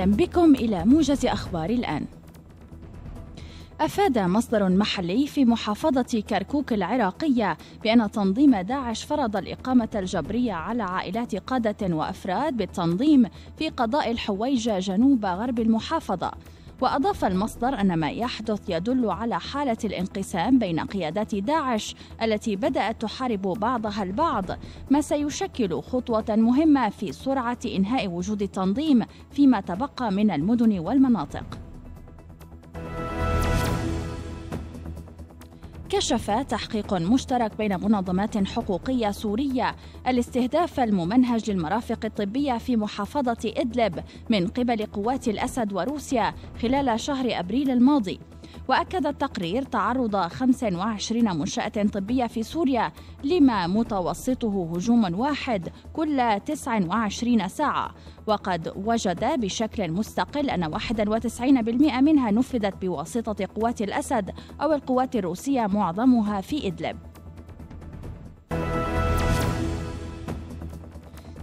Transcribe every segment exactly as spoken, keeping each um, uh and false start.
أهلا بكم إلى موجز أخبار الآن. أفاد مصدر محلي في محافظة كركوك العراقية بأن تنظيم داعش فرض الإقامة الجبرية على عائلات قادة وأفراد بالتنظيم في قضاء الحويجة جنوب غرب المحافظة. وأضاف المصدر أن ما يحدث يدل على حالة الانقسام بين قيادات داعش التي بدأت تحارب بعضها البعض، ما سيشكل خطوة مهمة في سرعة إنهاء وجود التنظيم فيما تبقى من المدن والمناطق. كشف تحقيق مشترك بين منظمات حقوقية سورية الاستهداف الممنهج للمرافق الطبية في محافظة إدلب من قبل قوات الأسد وروسيا خلال شهر أبريل الماضي. وأكد التقرير تعرض خمس وعشرين منشأة طبية في سوريا لما متوسطه هجوم واحد كل تسع وعشرين ساعة، وقد وجد بشكل مستقل أن واحد وتسعين بالمئة منها نفذت بواسطة قوات الأسد أو القوات الروسية معظمها في إدلب.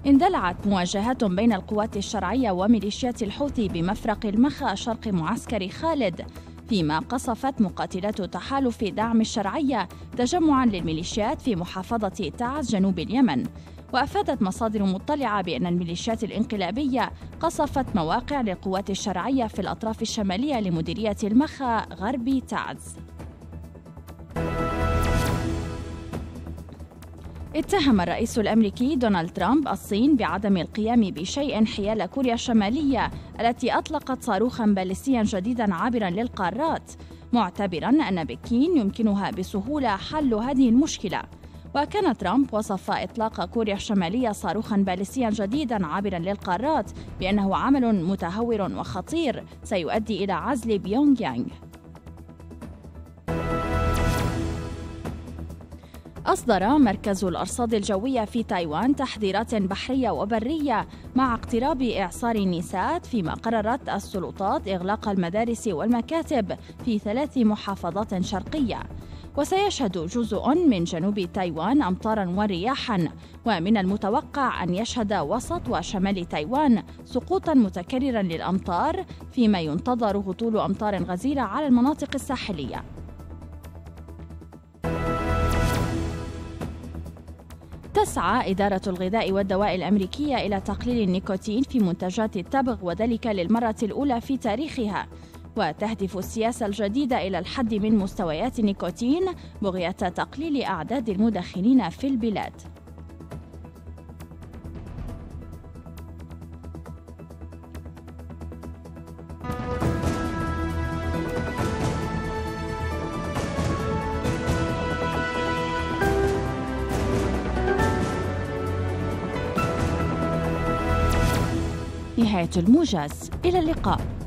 اندلعت مواجهات بين القوات الشرعية وميليشيات الحوثي بمفرق المخا شرق معسكر خالد، فيما قصفت مقاتلات تحالف دعم الشرعية تجمعاً للميليشيات في محافظة تعز جنوب اليمن. وأفادت مصادر مطلعة بأن الميليشيات الانقلابية قصفت مواقع للقوات الشرعية في الأطراف الشمالية لمديرية المخا غرب تعز. اتهم الرئيس الأمريكي دونالد ترامب الصين بعدم القيام بشيء حيال كوريا الشمالية التي أطلقت صاروخاً باليستياً جديداً عابراً للقارات، معتبراً أن بكين يمكنها بسهولة حل هذه المشكلة. وكان ترامب وصف إطلاق كوريا الشمالية صاروخاً باليستياً جديداً عابراً للقارات بأنه عمل متهور وخطير سيؤدي إلى عزل بيونغ يانغ. أصدر مركز الأرصاد الجوية في تايوان تحذيرات بحرية وبرية مع اقتراب إعصار نيسات، فيما قررت السلطات إغلاق المدارس والمكاتب في ثلاث محافظات شرقية. وسيشهد جزء من جنوب تايوان أمطاراً ورياحاً، ومن المتوقع أن يشهد وسط وشمال تايوان سقوطاً متكرراً للأمطار، فيما ينتظر هطول أمطار غزيرة على المناطق الساحلية. تسعى إدارة الغذاء والدواء الأمريكية إلى تقليل النيكوتين في منتجات التبغ، وذلك للمرة الأولى في تاريخها. وتهدف السياسة الجديدة إلى الحد من مستويات النيكوتين بغية تقليل أعداد المدخنين في البلاد. نهاية الموجز، إلى اللقاء.